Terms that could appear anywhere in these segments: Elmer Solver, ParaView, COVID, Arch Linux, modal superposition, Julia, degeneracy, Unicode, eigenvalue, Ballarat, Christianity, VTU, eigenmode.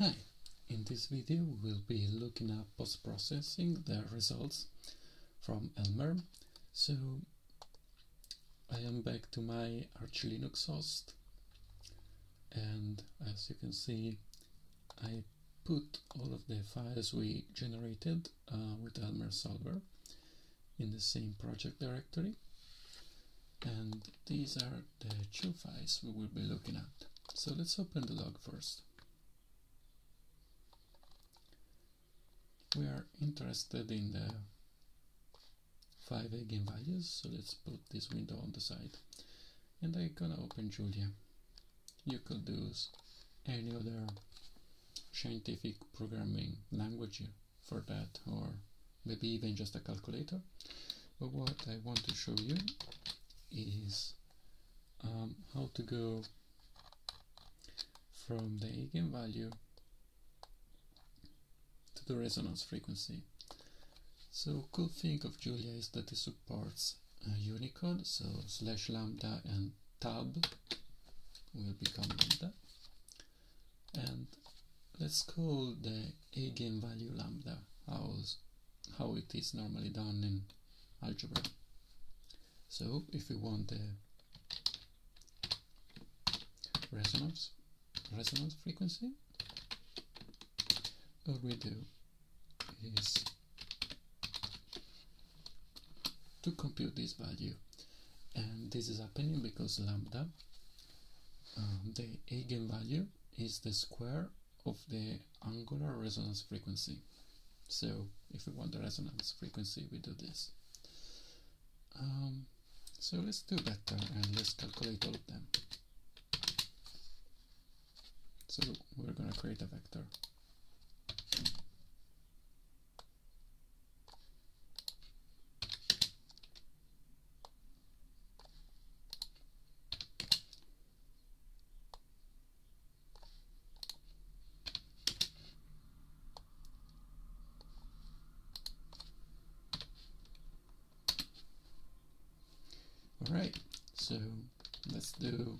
Hi, in this video we'll be looking at post-processing the results from Elmer. So I am back to my Arch Linux host, and as you can see I put all of the files we generated with Elmer Solver in the same project directory, and these are the two files we will be looking at. So let's open the log first. We are interested in the 5 eigenvalues, so let's put this window on the side, and I'm gonna open Julia. You could use any other scientific programming language for that, or maybe even just a calculator, but what I want to show you is how to go from the eigenvalue to the resonance frequency. So cool thing of Julia is that it supports Unicode, so /lambda and tab will become lambda, and let's call the eigenvalue lambda, how it is normally done in algebra. So if we want the resonance frequency, all we do is to compute this value, and this is happening because lambda, the eigenvalue, is the square of the angular resonance frequency. So if we want the resonance frequency, we do this. So let's do better and let's calculate all of them. So we're gonna create a vector. Alright, so let's do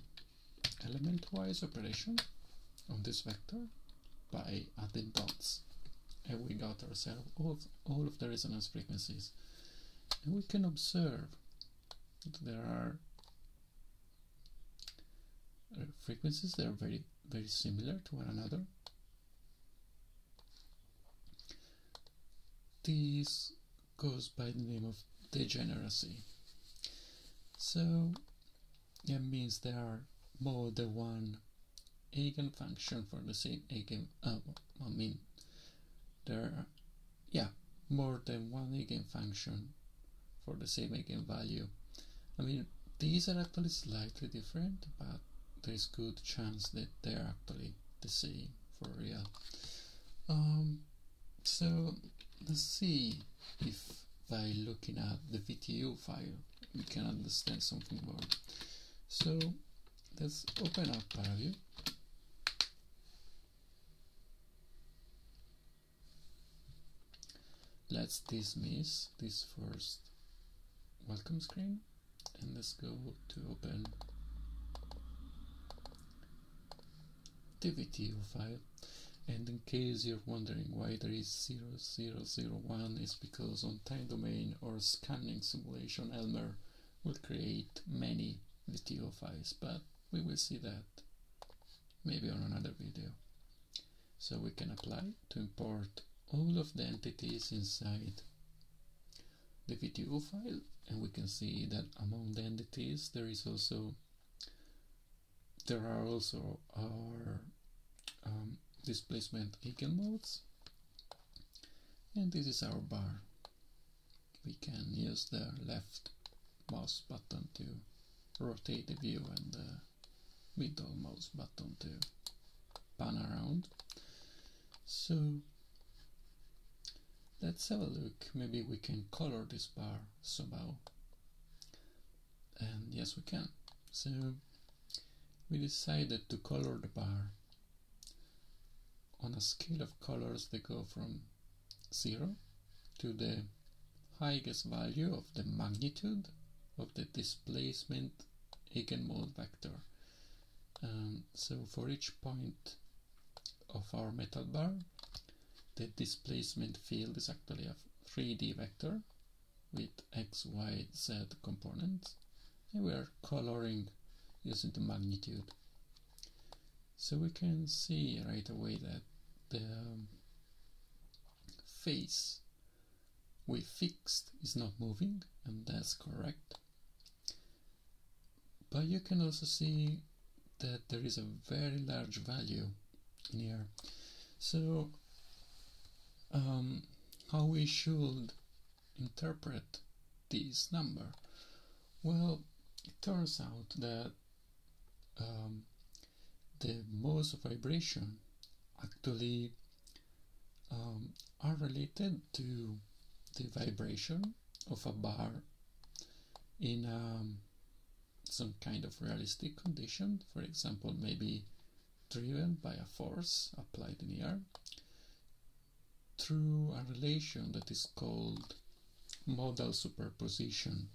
element-wise operation on this vector by adding dots, and we got ourselves all of the resonance frequencies, and we can observe that there are frequencies that are very similar to one another. This goes by the name of degeneracy. So that means there are more than one eigenfunction for the same more than one eigenfunction for the same eigenvalue. I mean, these are actually slightly different, but there's good chance that they're actually the same for real. So let's see if by looking at the VTU file we can understand something more. So let's open up ParaView. Let's dismiss this first welcome screen, and let's go to open the VTU file. And in case you're wondering why there is 0001, it's because on time domain or scanning simulation Elmer will create many VTO files, but we will see that maybe on another video. So we can apply to import all of the entities inside the VTO file, and we can see that among the entities there are also our displacement eigenmodes, and this is our bar. We can use the left mouse button to rotate the view and the middle mouse button to pan around. So let's have a look. Maybe we can color this bar somehow, and yes, we can. So we decided to color the bar on a scale of colors that go from 0 to the highest value of the magnitude of the displacement eigenmode vector. So for each point of our method bar. The displacement field is actually a 3D vector with X, Y, Z components, and we are coloring using the magnitude. So we can see right away that the face we fixed is not moving, and that's correct. But you can also see that there is a very large value in here. So how we should interpret this number? Well, it turns out that the modes of vibration actually are related to the vibration of a bar in some kind of realistic condition, for example, maybe driven by a force applied in the air, through a relation that is called modal superposition.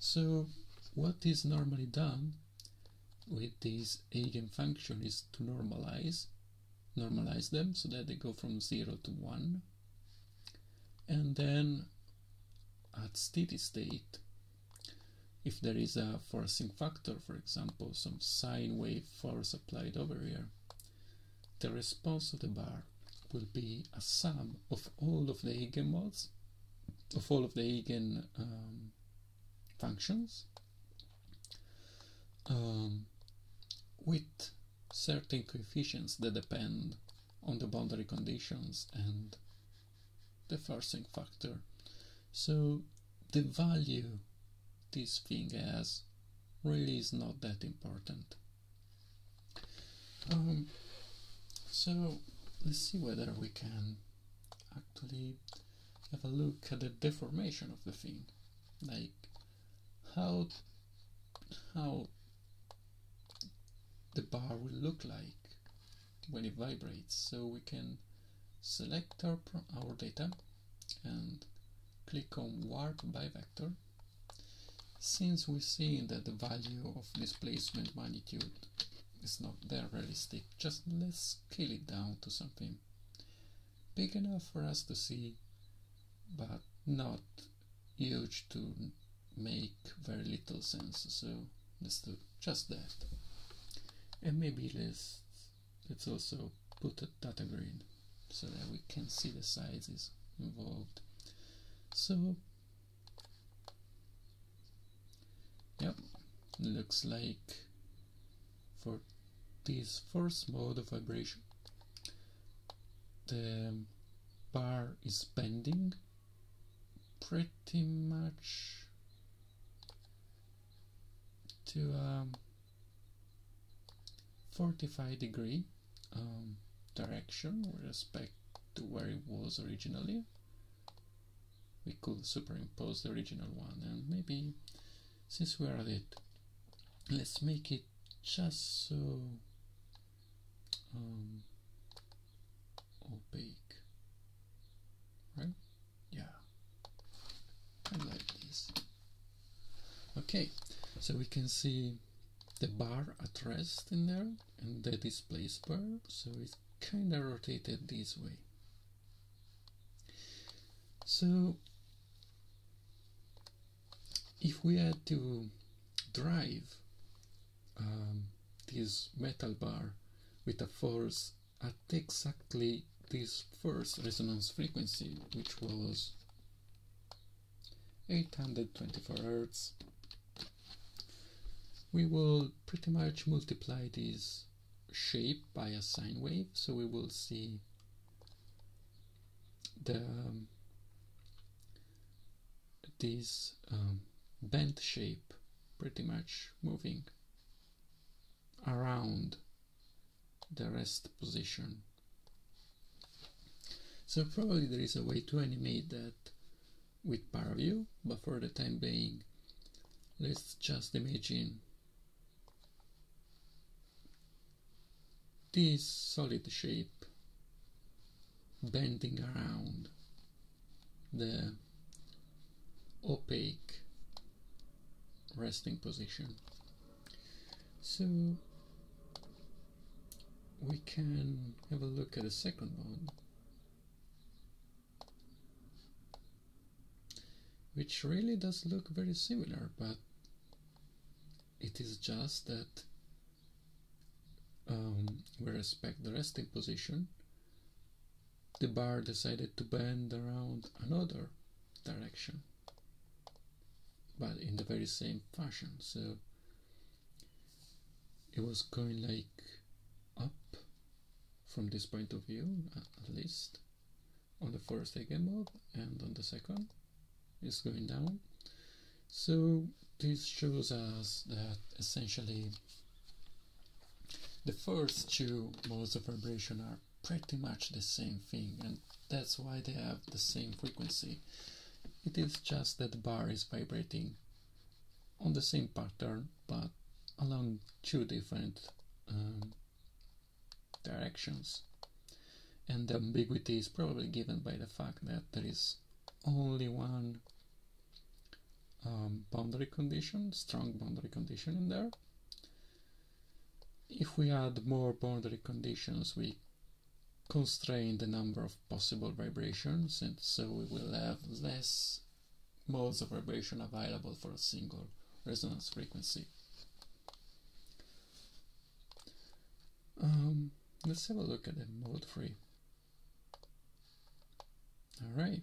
So what is normally done with this eigenfunction is to normalize them so that they go from 0 to 1, and then at steady state, if there is a forcing factor, for example, some sine wave force applied over here, the response of the bar will be a sum of all of the eigenmodes, of all of the eigen functions, with certain coefficients that depend on the boundary conditions and the forcing factor. So the value this thing has really is not that important. So let's see whether we can actually have a look at the deformation of the thing, like how the bar will look like when it vibrates. So we can select our data and click on warp by vector. Since we're seeing that the value of displacement magnitude is not that realistic, just let's scale it down to something big enough for us to see, but not huge to make very little sense. So let's do just that. And maybe let's also put a data grid so that we can see the sizes involved. So yep, looks like for this first mode of vibration, the bar is bending pretty much to 45 degree direction with respect to where it was originally. We could superimpose the original one, and maybe since we are at it, let's make it just so opaque, right? Yeah, I like this. Okay, so we can see the bar at rest in there, and the displaced bar, so it's kind of rotated this way. So if we had to drive this metal bar with a force at exactly this first resonance frequency, which was 824 Hz, we will pretty much multiply this shape by a sine wave, so we will see the this bent shape pretty much moving around the rest position. So probably there is a way to animate that with ParaView, but for the time being, let's just imagine this solid shape bending around the opaque resting position. So we can have a look at the second one, which really does look very similar, but it is just that we respect the resting position. The bar decided to bend around another direction, but in the very same fashion. So it was going like up from this point of view, at least on the first eigenmode, and on the second it's going down. So this shows us that essentially the first two modes of vibration are pretty much the same thing, and that's why they have the same frequency. It is just that the bar is vibrating on the same pattern, but along two different directions. And the ambiguity is probably given by the fact that there is only one boundary condition, strong boundary condition in there. If we add more boundary conditions, we constrain the number of possible vibrations, and so we will have less modes of vibration available for a single resonance frequency. Let's have a look at the mode 3. Alright,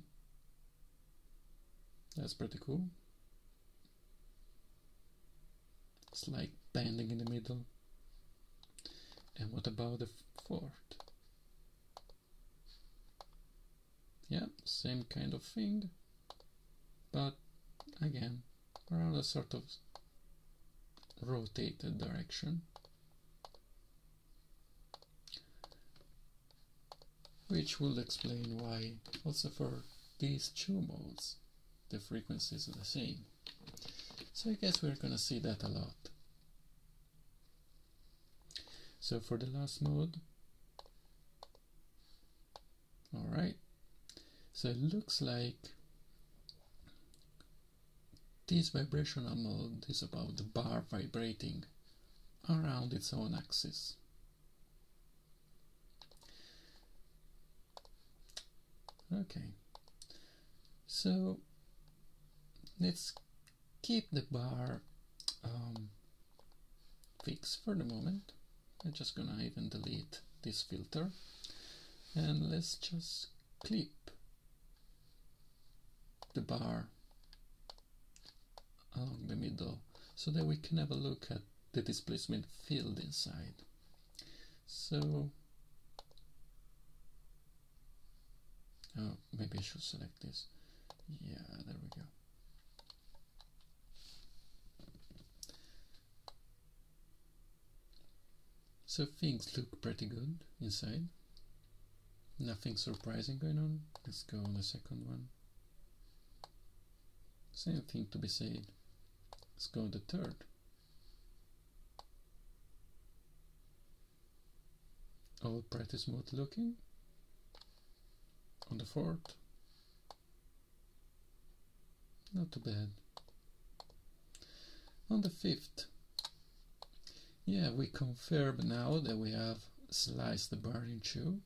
that's pretty cool. It's like bending in the middle. And what about the fourth? Yeah, same kind of thing, but again around a sort of rotated direction, which will explain why also for these two modes the frequencies are the same. So I guess we're gonna see that a lot. So for the last mode, alright, so it looks like this vibrational mode is about the bar vibrating around its own axis. Okay, so let's keep the bar fixed for the moment. I'm just gonna even delete this filter, and let's just clip the bar along the middle so that we can have a look at the displacement field inside. So oh, maybe I should select this. Yeah, there we go. So things look pretty good inside. Nothing surprising going on. Let's go on the second one. Same thing to be said. Let's go on the third. All pretty smooth looking. On the fourth. Not too bad. On the fifth. Yeah, we confirm now that we have sliced the bar in two,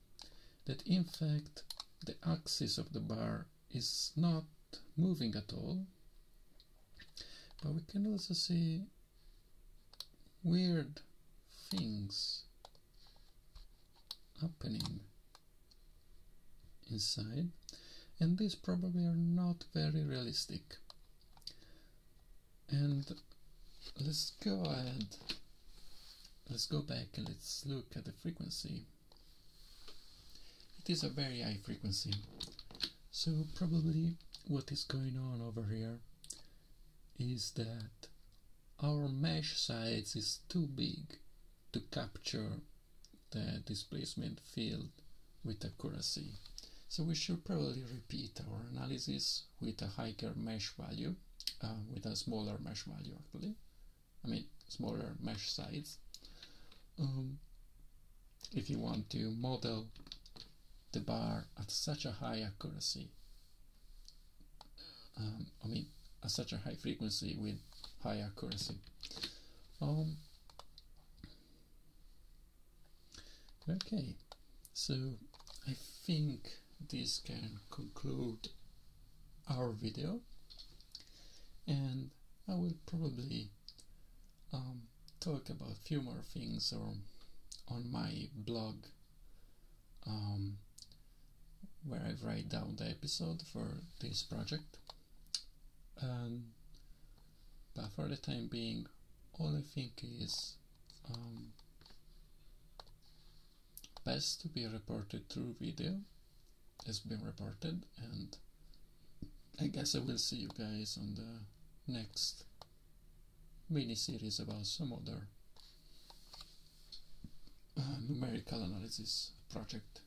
that in fact the axis of the bar is not moving at all, but we can also see weird things happening inside, and these probably are not very realistic. And let's go ahead. Let's go back and let's look at the frequency. It is a very high frequency, so probably what is going on over here is that our mesh size is too big to capture the displacement field with accuracy. So we should probably repeat our analysis with a higher mesh value, with a smaller mesh value actually, I mean smaller mesh size. If you want to model the bar at such a high accuracy, I mean at such a high frequency with high accuracy. Okay, so I think this can conclude our video, and I will probably talk about a few more things or on my blog where I write down the episode for this project. But for the time being, all I think is best to be reported through video has been reported, and I guess I will see you guys on the next mini-series about some other numerical analysis project.